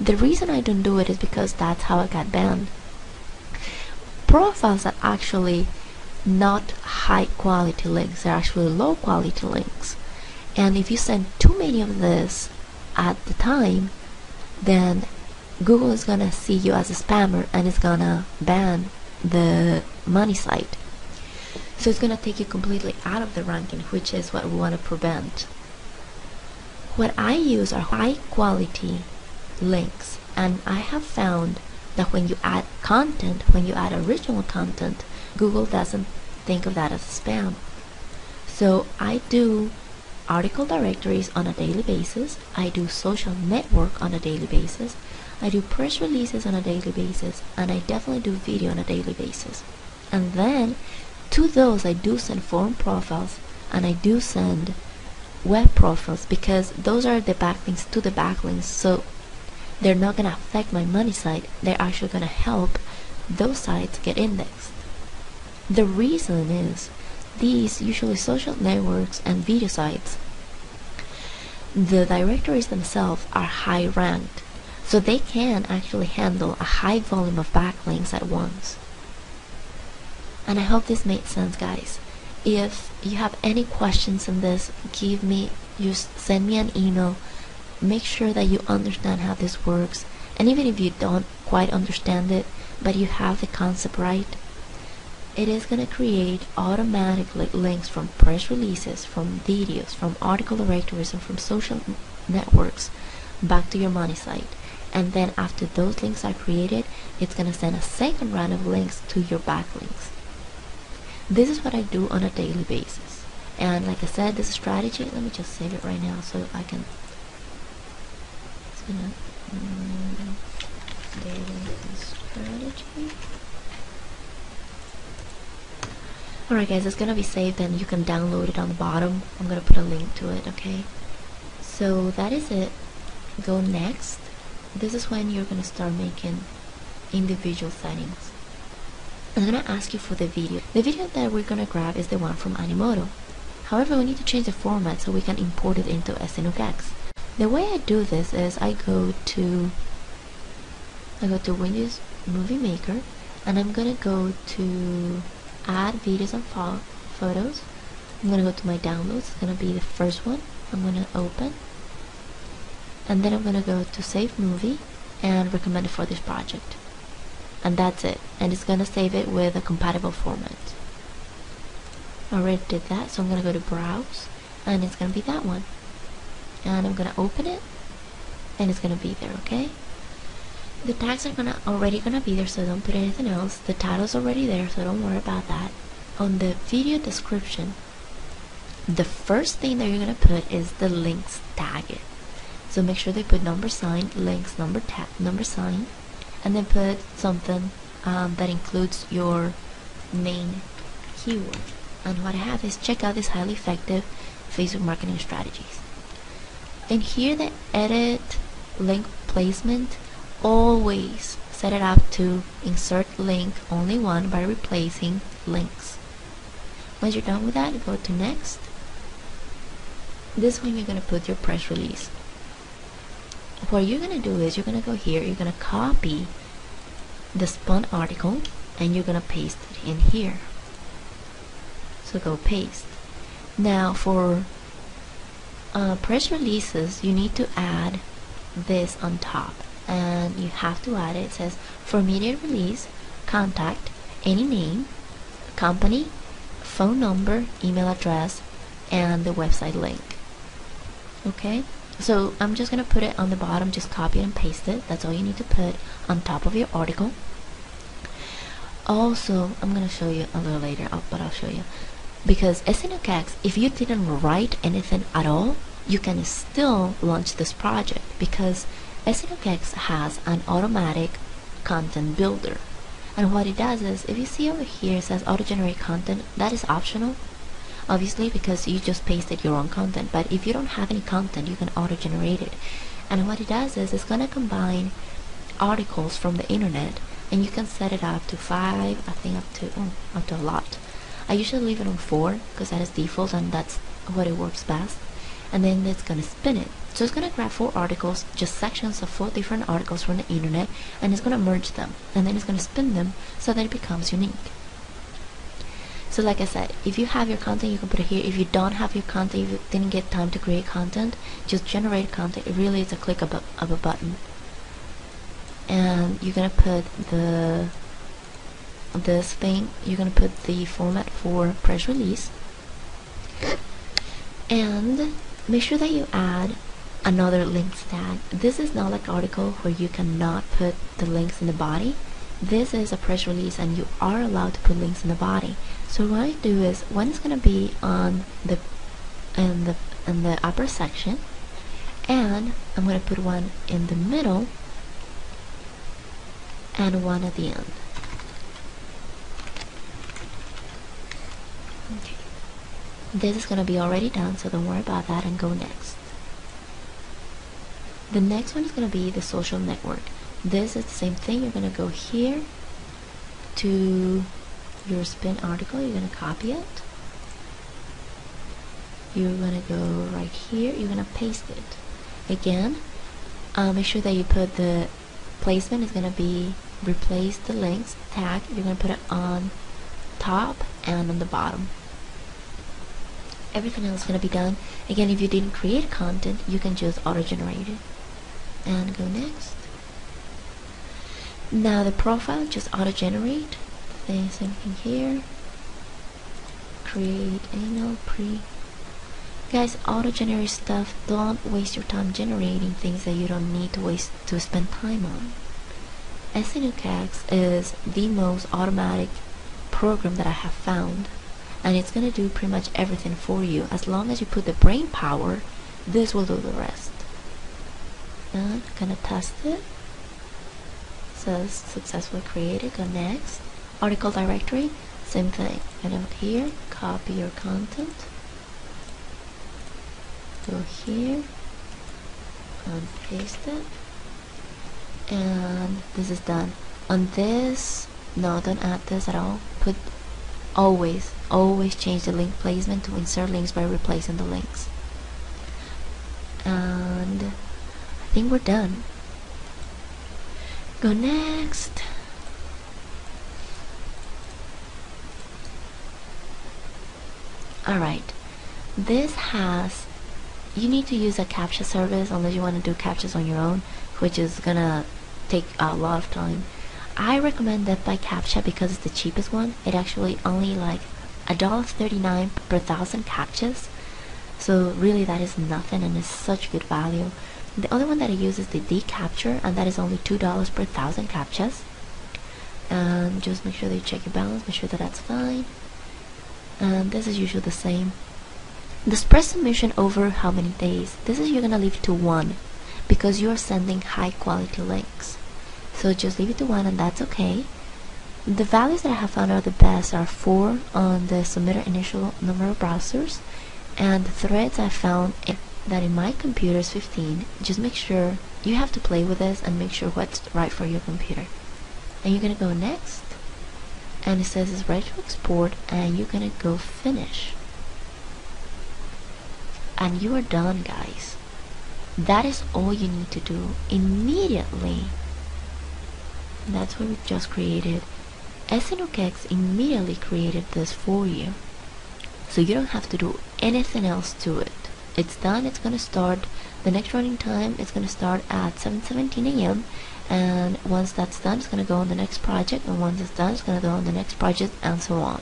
The reason I don't do it is because that's how I got banned. Profiles are actually not high quality links, they're actually low quality links. And if you send too many of this at the time, then Google is gonna see you as a spammer and it's gonna ban the money site. So it's gonna take you completely out of the ranking, which is what we want to prevent. What I use are high quality links, and I have found that when you add content, when you add original content, Google doesn't think of that as spam. So I do article directories on a daily basis, I do social network on a daily basis, I do press releases on a daily basis, and I definitely do video on a daily basis. And then to those I do send forum profiles and I do send web profiles, because those are the backlinks to the backlinks, so they're not gonna affect my money site, they're actually gonna help those sites get indexed. The reason is these, usually social networks and video sites, the directories themselves are high ranked, so they can actually handle a high volume of backlinks at once. And I hope this made sense, guys. If you have any questions on this, just send me an email. Make sure that you understand how this works, and even if you don't quite understand it, but you have the concept right, it is going to create automatically links from press releases, from videos, from article directories, and from social networks back to your money site. And then after those links are created, it's going to send a second round of links to your backlinks. This is what I do on a daily basis, and like I said, this strategy, let me just save it right now so I can daily strategy. Alright guys, it's gonna be saved and you can download it on the bottom. I'm gonna put a link to it, okay? So that is it. Go next. This is when you're gonna start making individual settings. I'm gonna ask you for the video. The video that we're gonna grab is the one from Animoto. However, we need to change the format so we can import it into SENuke X. The way I do this is I go to Windows Movie Maker, and I'm gonna go to Add Videos and Photos. I'm gonna go to my Downloads. It's gonna be the first one. I'm gonna open, and then I'm gonna go to Save Movie and Recommend it for this project. And that's it. And it's gonna save it with a compatible format. I already did that, so I'm gonna go to Browse, and it's gonna be that one. And I'm gonna open it, and it's gonna be there, okay? The tags are already gonna be there, so don't put anything else. The title's already there, so don't worry about that. On the video description, the first thing that you're gonna put is the links tag. So make sure they put $ links, $, and then put something that includes your main keyword. And what I have is, check out these highly effective Facebook marketing strategies. In here, the edit link placement, always set it up to insert link only one by replacing links. Once you're done with that, go to next. This one you're gonna put your press release. What you're gonna do is you're gonna go here, you're gonna copy the spawn article, and you're gonna paste it in here. So go paste. Now for press releases, you need to add this on top, and you have to add it. It says for immediate release, contact, any name, company, phone number, email address, and the website link. Okay, so I'm just gonna put it on the bottom, just copy and paste it. That's all you need to put on top of your article. Also, I'm gonna show you a little later, but I'll show you. Because SENuke X, if you didn't write anything at all, you can still launch this project, because SENuke X has an automatic content builder. And what it does is, if you see over here it says auto generate content, that is optional, obviously, because you just pasted your own content. But if you don't have any content, you can auto generate it. And what it does is, it's gonna combine articles from the internet, and you can set it up to 5, I think up to a lot. I usually leave it on 4 because that is default and that's what it works best. and then it's gonna spin it. So it's gonna grab 4 articles, just sections of 4 different articles from the internet, and it's gonna merge them, and then it's gonna spin them so that it becomes unique. So like I said, if you have your content, you can put it here. If you don't have your content, if you didn't get time to create content, just generate content. It really is a click of a button. And you're gonna put this thing, you're gonna put the format for press release, and make sure that you add another links tag. This is not like article where you cannot put the links in the body. This is a press release and you are allowed to put links in the body. So what I do is, one is gonna be on the in the upper section, and I'm gonna put one in the middle and one at the end. Okay. This is gonna be already done, so don't worry about that, and go next. The next one is gonna be the social network. This is the same thing. You're gonna go here to your spin article, you're gonna copy it, you're gonna go right here, you're gonna paste it again. Make sure that you put the placement is gonna be replace the links tag, you're gonna put it on top and on the bottom. Everything else is gonna be done. Again, if you didn't create content, you can just auto-generate it. And go next. Now the profile, just auto-generate. The same thing here. Create anal pre. Guys, auto-generate stuff. Don't waste your time generating things that you don't need to waste to spend time on. SENuke X is the most automatic program that I have found, and it's gonna do pretty much everything for you. As long as you put the brain power, this will do the rest. And gonna test it. Says successfully created. Go next. Article directory, same thing. And up here, copy your content. Go here and paste it. And this is done. On this, no, don't add this at all. Put always change the link placement to insert links by replacing the links. And I think we're done. Go next. Alright, this has, you need to use a CAPTCHA service unless you want to do CAPTCHAs on your own, which is gonna take a lot of time. I recommend that by CAPTCHA because it's the cheapest one. It actually only like $1.39 per 1,000 CAPTCHAs, so really that is nothing and it's such good value. The other one that I use is the D-CAPTCHA, and that is only $2 per 1,000 CAPTCHAs. And just make sure that you check your balance, make sure that that's fine. And this is usually the same. The press submission over how many days? This is you're gonna leave it to 1 because you are sending high quality links. So just leave it to 1 and that's okay. The values that I have found are the best are 4 on the submitter initial number of browsers, and the threads I found that in my computer is 15. Just make sure you have to play with this and make sure what's right for your computer. And you're gonna go next, and it says it's ready to export, and you're gonna go finish. And you are done, guys. That is all you need to do immediately. That's what we just created. SENuke X immediately created this for you, so you don't have to do anything else to it. It's done. It's gonna start, the next running time it's gonna start at 7:17 a.m. and once that's done it's gonna go on the next project, and once it's done it's gonna go on the next project, and so on.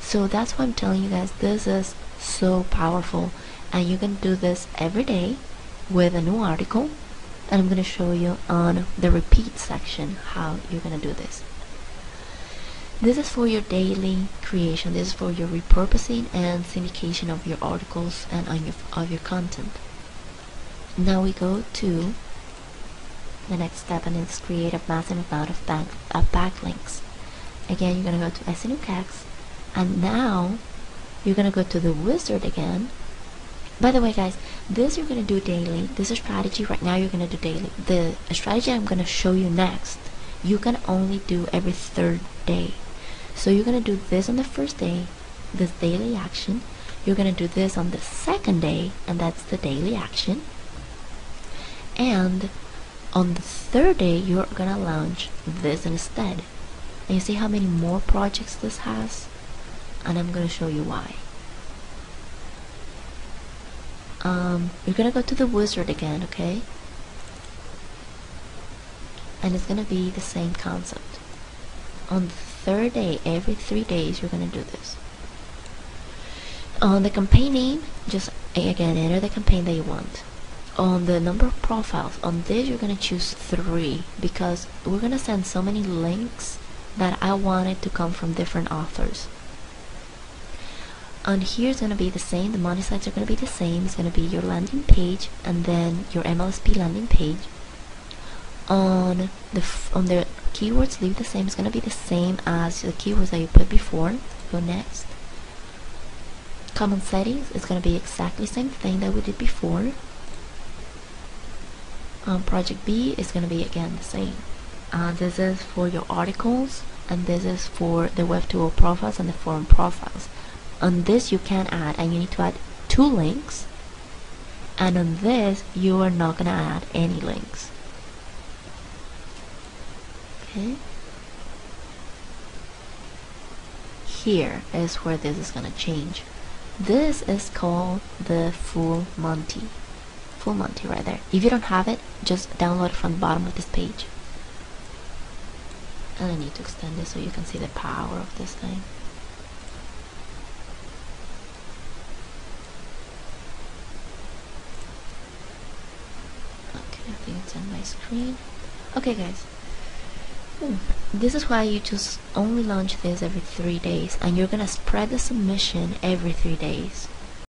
So that's why I'm telling you guys, this is so powerful, and you can do this every day with a new article. And I'm going to show you on the repeat section how you're going to do this. This is for your daily creation. This is for your repurposing and syndication of your articles and of your content. Now we go to the next step, and it's create a massive amount of backlinks. Again, you're going to go to SENuke X, and now you're going to go to the wizard again. By the way, guys, this you're going to do daily. This is strategy right now, you're going to do daily. The strategy I'm going to show you next, you can only do every 3rd day. So you're going to do this on the 1st day, this daily action. You're going to do this on the second day, and that's the daily action. And on the third day, you're going to launch this instead. And you see how many more projects this has? And I'm going to show you why. You're going to go to the wizard again, okay? And it's going to be the same concept. On the third day, every 3 days, you're going to do this. On the campaign name, just again enter the campaign that you want. On the number of profiles, on this you're going to choose 3, because we're going to send so many links that I want it to come from different authors. On here it's going to be the same, the money sites are going to be the same, it's going to be your landing page and then your MLSP landing page. On the keywords, leave the same, it's going to be the same as the keywords that you put before. Go next. Common settings, it's going to be exactly the same thing that we did before. Project B is going to be again the same. This is for your articles, and this is for the Web 2O profiles and the forum profiles. On this you can add, and you need to add 2 links, and on this you are not going to add any links. Okay. Here is where this is going to change. This is called the Full Monty. Full Monty right there. If you don't have it, just download it from the bottom of this page. And I need to extend this so you can see the power of this thing. Okay, I think it's on my screen. Okay guys. This is why you just only launch this every 3 days, and you're gonna spread the submission every 3 days.